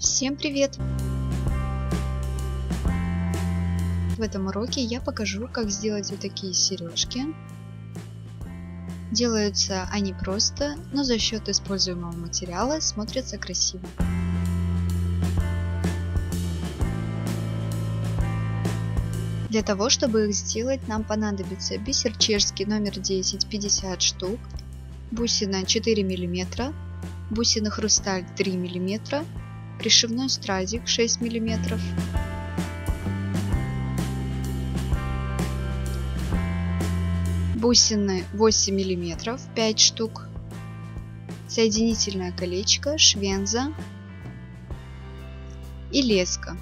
Всем привет! В этом уроке я покажу, как сделать вот такие сережки. Делаются они просто, но за счет используемого материала смотрятся красиво. Для того, чтобы их сделать, нам понадобится бисер чешский номер 10 50 штук, бусина 4 мм, бусина хрусталь 3 мм, пришивной стразик 6 мм, бусины 8 мм 5 штук, соединительное колечко, швенза и леска.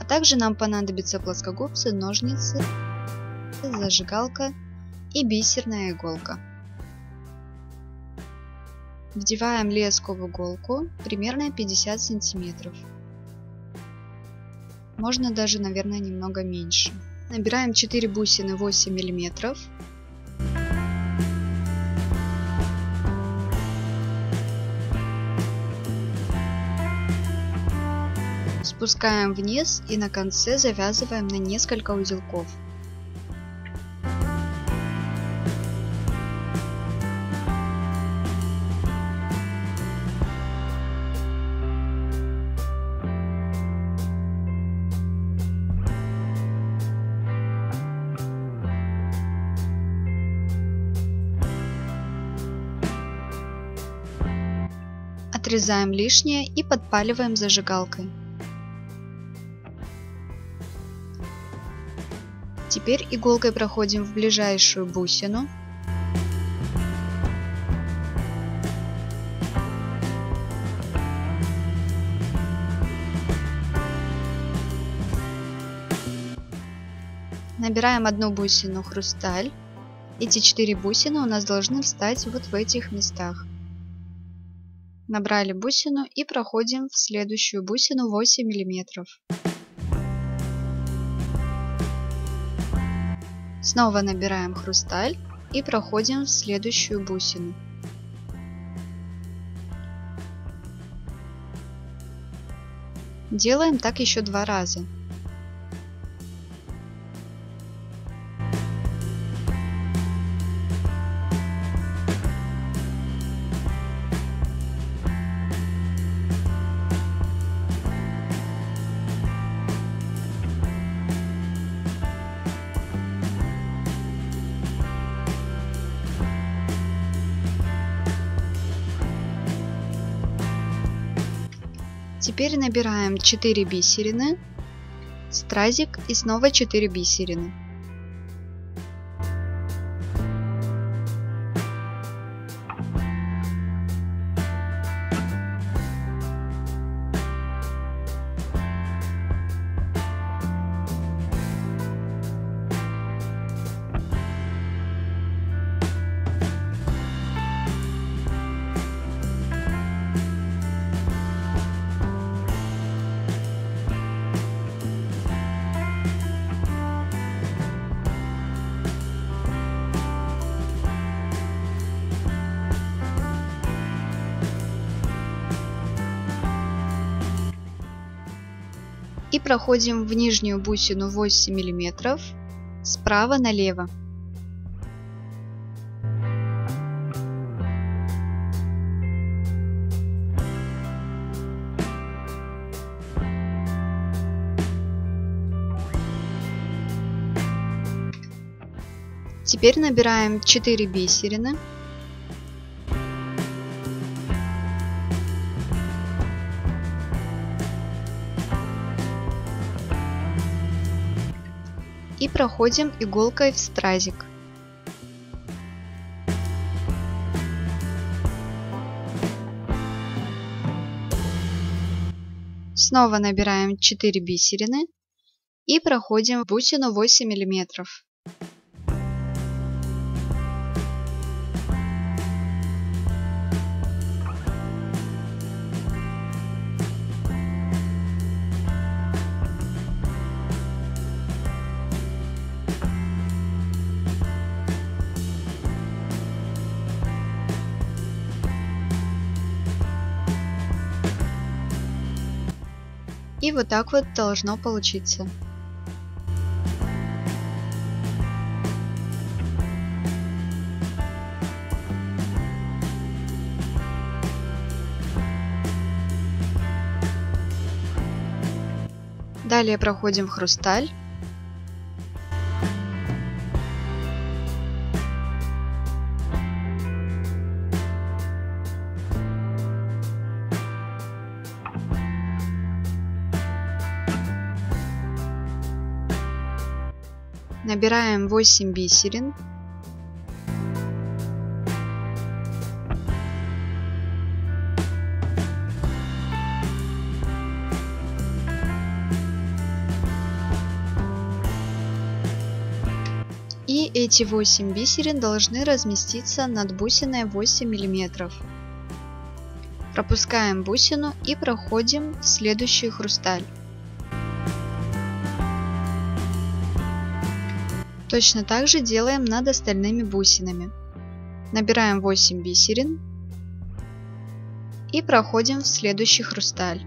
А также нам понадобятся плоскогубцы, ножницы, зажигалка и бисерная иголка. Вдеваем леску в иголку примерно 50 сантиметров. Можно даже, наверное, немного меньше. Набираем 4 бусины 8 мм. Спускаем вниз и на конце завязываем на несколько узелков. Отрезаем лишнее и подпаливаем зажигалкой. Теперь иголкой проходим в ближайшую бусину. Набираем одну бусину хрусталь. Эти 4 бусины у нас должны встать вот в этих местах. Набрали бусину и проходим в следующую бусину 8 мм. Снова набираем хрусталь и проходим в следующую бусину. Делаем так еще 2 раза. Теперь набираем 4 бисерины, стразик и снова 4 бисерины. И проходим в нижнюю бусину 8 мм справа налево. Теперь набираем 4 бисерины. И проходим иголкой в стразик. Снова набираем 4 бисерины и проходим в бусину 8 мм. И вот так вот должно получиться. Далее проходим в хрусталь. Набираем 8 бисерин. И эти 8 бисерин должны разместиться над бусиной 8 мм. Пропускаем бусину и проходим в следующий хрусталь. Точно так же делаем над остальными бусинами. Набираем 8 бисерин и проходим в следующий хрусталь.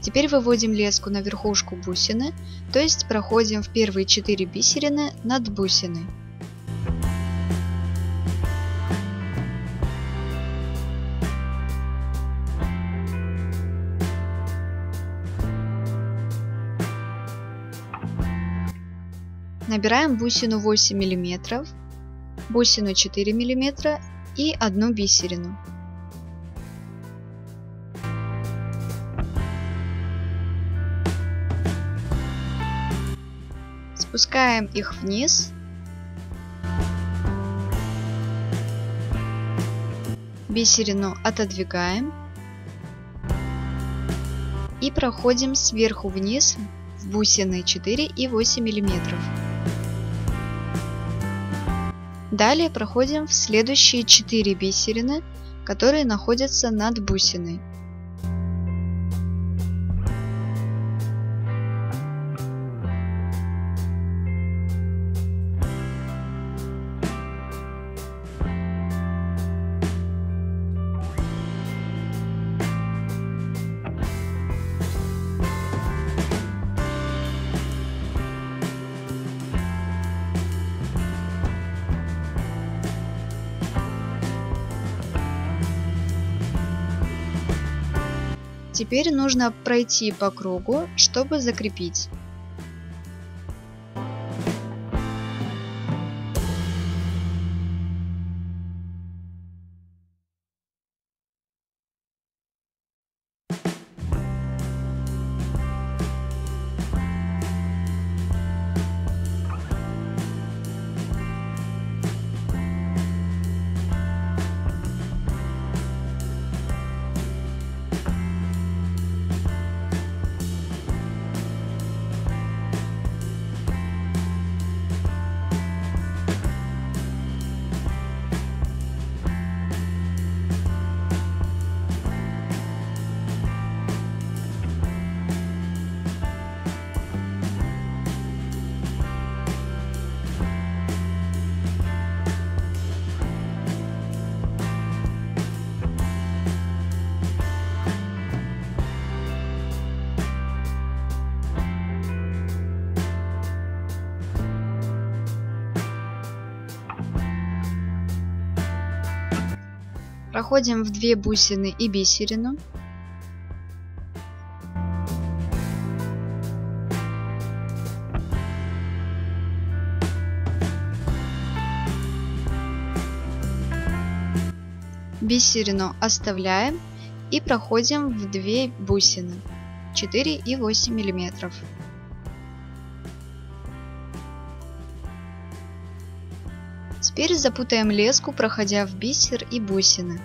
Теперь выводим леску на верхушку бусины, то есть проходим в первые 4 бисерины над бусиной. Набираем бусину 8 мм, бусину 4 мм и 1 бисерину. Спускаем их вниз, бисерину отодвигаем и проходим сверху вниз в бусины 4 и 8 мм. Далее проходим в следующие 4 бисерины, которые находятся над бусиной. Теперь нужно пройти по кругу, чтобы закрепить. Проходим в 2 бусины и бисерину. Бисерину оставляем и проходим в 2 бусины 4 и 8 миллиметров. Теперь запутаем леску, проходя в бисер и бусины.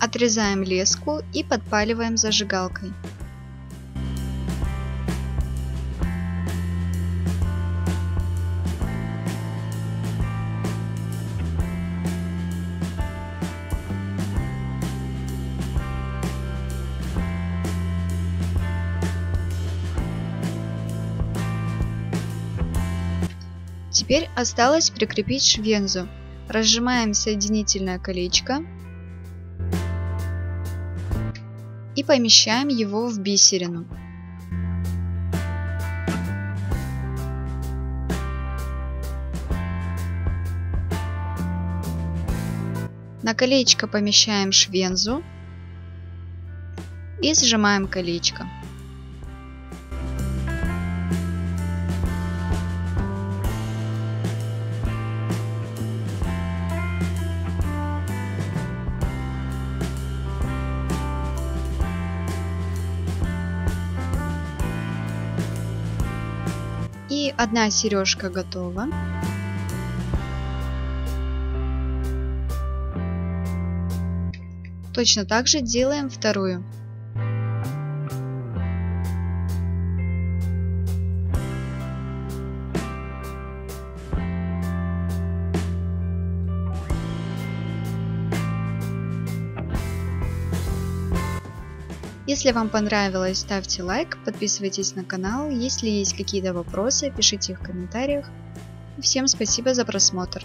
Отрезаем леску и подпаливаем зажигалкой. Теперь осталось прикрепить швензу. Разжимаем соединительное колечко и помещаем его в бисерину. На колечко помещаем швензу и сжимаем колечко. И 1 сережка готова. Точно так же делаем вторую. Если вам понравилось, ставьте лайк, подписывайтесь на канал. Если есть какие-то вопросы, пишите их в комментариях. Всем спасибо за просмотр.